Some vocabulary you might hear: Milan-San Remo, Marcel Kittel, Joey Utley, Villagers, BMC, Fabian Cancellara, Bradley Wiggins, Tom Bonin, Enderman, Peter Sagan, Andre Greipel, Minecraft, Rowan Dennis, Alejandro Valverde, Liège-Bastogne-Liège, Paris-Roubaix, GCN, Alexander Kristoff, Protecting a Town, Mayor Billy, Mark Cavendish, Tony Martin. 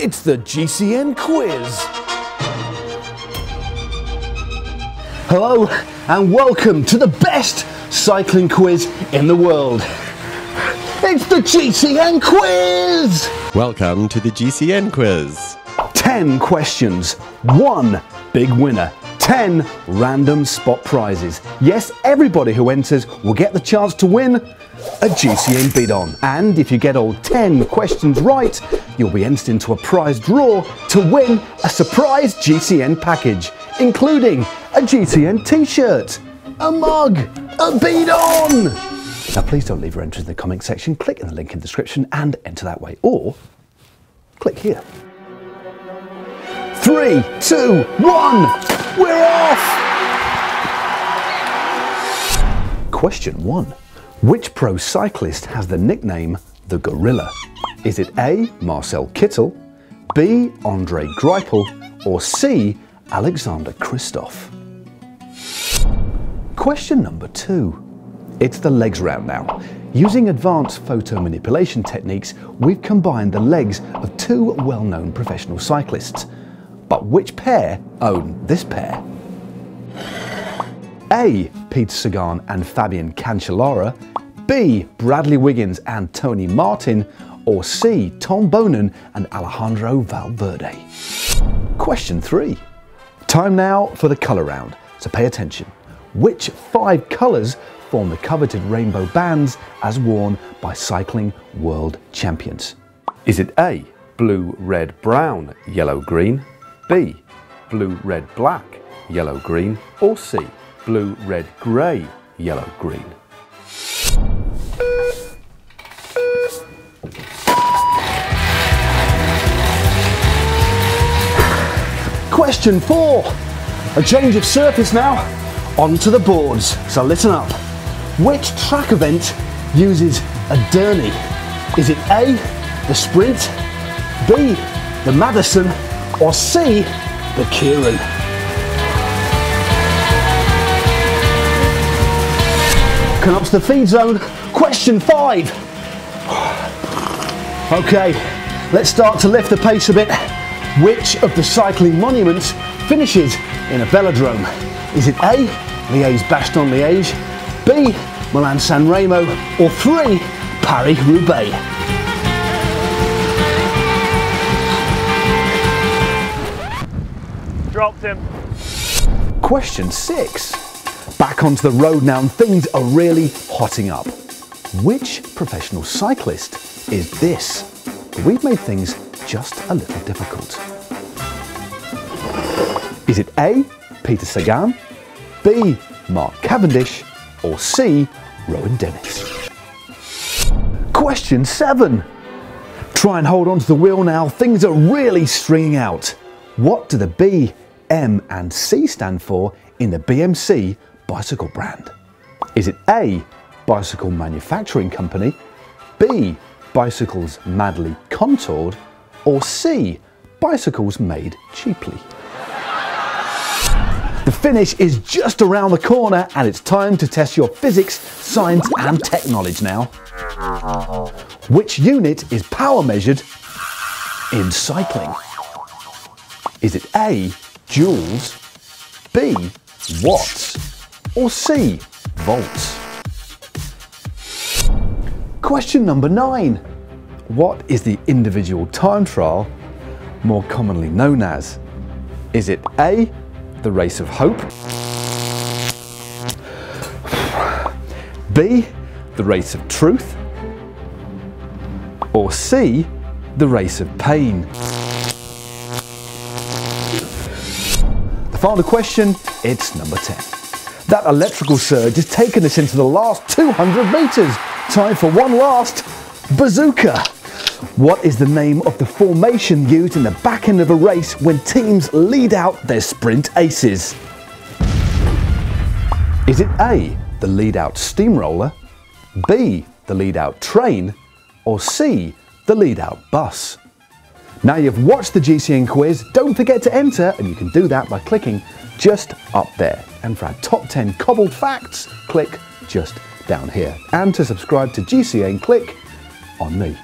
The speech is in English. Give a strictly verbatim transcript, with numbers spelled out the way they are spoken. It's the G C N quiz. Hello and welcome to the best cycling quiz in the world. It's the G C N quiz. Welcome to the G C N quiz. ten questions, one big winner, ten random spot prizes. Yes, everybody who enters will get the chance to win a G C N bid on. And if you get all ten questions right, you'll be entered into a prize draw to win a surprise G C N package, including a G C N t-shirt, a mug, a bid on. Now please don't leave your entries in the comment section. Click in the link in the description and enter that way, or click here. Three, two, one, we're off! Question one. Which pro cyclist has the nickname The Gorilla? Is it A, Marcel Kittel, B, Andre Greipel, or C, Alexander Kristoff? Question number two. It's the legs round now. Using advanced photo manipulation techniques, we've combined the legs of two well-known professional cyclists. But which pair own this pair? A, Peter Sagan and Fabian Cancellara, B, Bradley Wiggins and Tony Martin, or C, Tom Bonin and Alejandro Valverde? Question three. Time now for the colour round, so pay attention. Which five colours form the coveted rainbow bands as worn by cycling world champions? Is it A, blue, red, brown, yellow, green, B, blue, red, black, yellow, green, or C, blue, red, grey, yellow, green? Question four. A change of surface now. Onto the boards, so listen up. Which track event uses a durney? Is it A, the sprint, B, the Madison, or C, the Kieran? Come up to the feed zone, question five. Okay, let's start to lift the pace a bit. Which of the cycling monuments finishes in a velodrome? Is it A, Liège-Bastogne-Liège, B, Milan-San Remo, or three, Paris-Roubaix? Dropped him. Question six. Back onto the road now and things are really hotting up. Which professional cyclist is this? We've made things just a little difficult. Is it A, Peter Sagan, B, Mark Cavendish, or C, Rowan Dennis? Question seven. Try and hold on to the wheel now. Things are really stringing out. What do the B, M, and C stand for in the B M C bicycle brand? Is it A, Bicycle Manufacturing Company, B, Bicycles Madly Contoured, or C, Bicycles Made Cheaply? The finish is just around the corner and it's time to test your physics, science, and tech knowledge now. Which unit is power measured in cycling? Is it A, joules, B, watts, or C, volts? Question number nine. What is the individual time trial more commonly known as? Is it A, the race of hope, B, the race of truth, or C, the race of pain? Final question, it's number ten. That electrical surge has taken us into the last two hundred metres. Time for one last bazooka. What is the name of the formation used in the back end of a race when teams lead out their sprint aces? Is it A, the lead out steamroller, B, the lead out train, or C, the lead out bus? Now you've watched the G C N quiz, don't forget to enter, and you can do that by clicking just up there. And for our top ten cobbled facts, click just down here. And to subscribe to G C N, click on me.